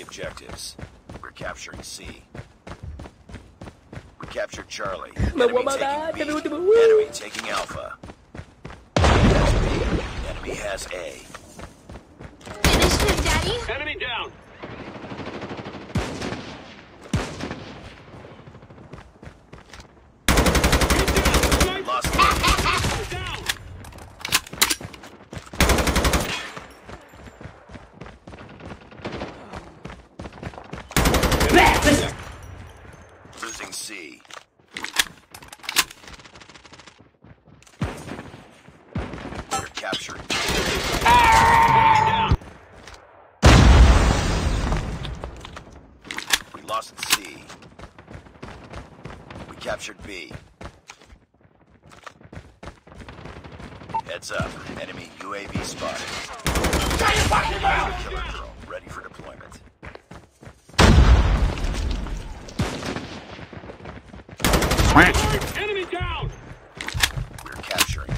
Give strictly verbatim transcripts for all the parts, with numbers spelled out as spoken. the objectives. We're capturing C. We captured Charlie. Enemy taking B. Enemy taking Alpha. Enemy has B. Enemy has A. Initiative, Daddy. Enemy down. C. We're captured. Ah! We lost C. We captured B. Heads up. Enemy U A V spotted. Try to fuck him out! Killer drone ready for deployment. Enemy down! We're capturing.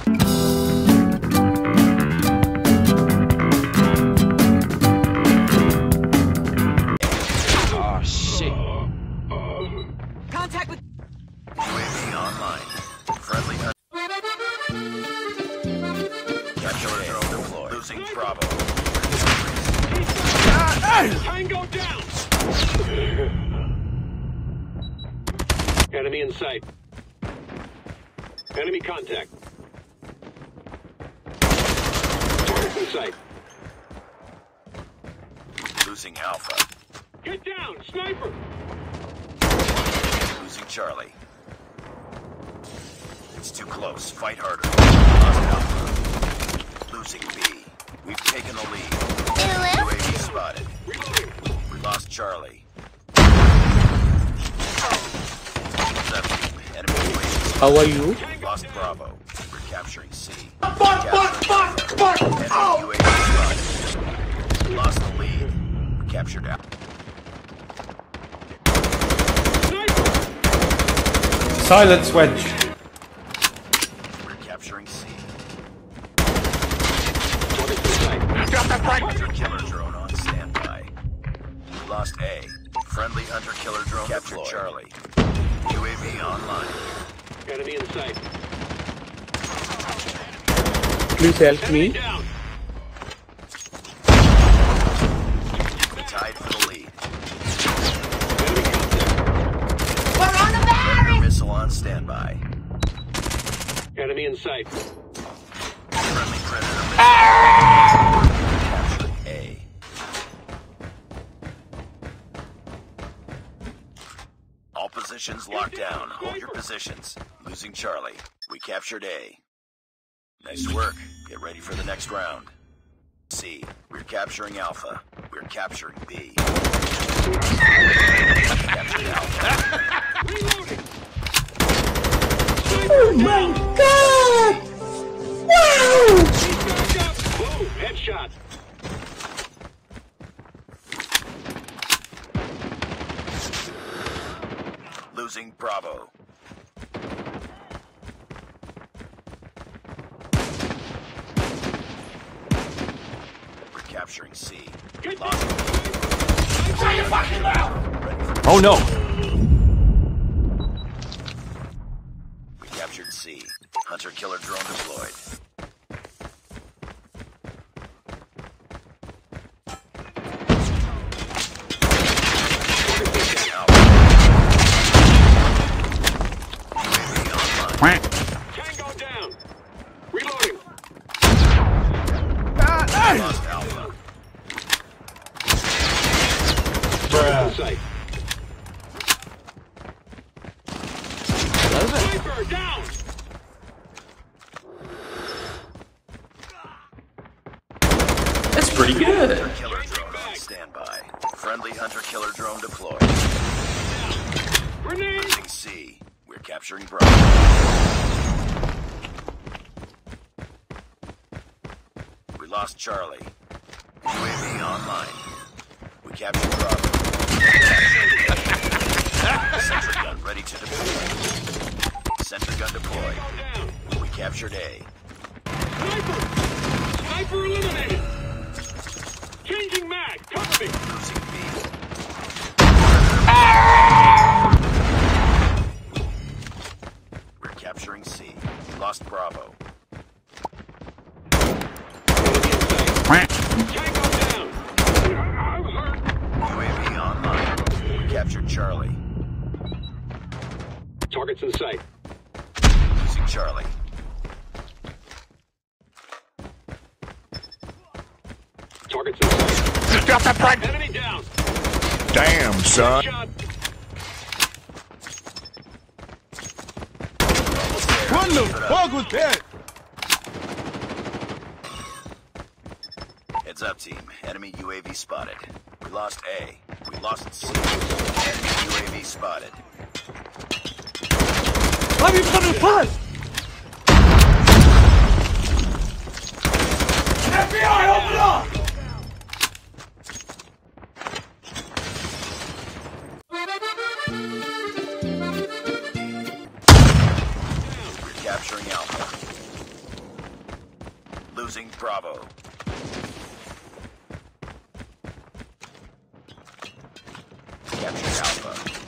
Enemy in sight. Enemy contact. Target in sight. Losing Alpha. Get down, sniper! Losing Charlie. It's too close. Fight harder. Lost Alpha. Losing B. We've taken the lead. U A V spotted. We lost Charlie. How are you? Lost Bravo. We're capturing C. Fuck, fuck, fuck, fuck! Oh! U A V lost the lead. We captured out. Silence wedge. We're capturing C. Drop that frag! Hunter-killer drone on standby. We lost A. Friendly hunter-killer drone captured Charlie. U A V online. Enemy in sight. Please help me. Tied for the lead. We're on the barrel! Missile on standby. Enemy in sight. Friendly predator missile. Ah! Captured A. All positions locked down. Hold your positions. Losing Charlie. We captured A. Nice work. Get ready for the next round. C. We're capturing Alpha. We're capturing B. Captured Alpha. Reloading. Oh my God! Wow! Boom! Headshot. Losing Bravo. We're capturing C. Lost. Oh no! We captured C. Hunter killer drone deployed. Tango down. Reloading. Ah, ah. Lost Alpha. Bruh. Sniper down. That's pretty good. Hunter killer drone on standby. Friendly hunter killer drone deployed. Grenade. Losing C. We're capturing Bravo. We lost Charlie. U A V online. We captured Bravo. Sentry gun ready to deploy. Sentry gun deployed. We captured A. Sniper! Sniper eliminated! Changing mag! Cover me! Losing B. U A V online. We captured Charlie. Targets in sight. Losing Charlie. Targets in sight. Just drop that frag. Enemy down. Damn, son. What the fuck was that? Heads up, team. Enemy U A V spotted. We lost A. We lost C. Enemy U A V spotted. Let me put it first! F B I, open up! Capturing Alpha. Losing Bravo. Capturing Alpha.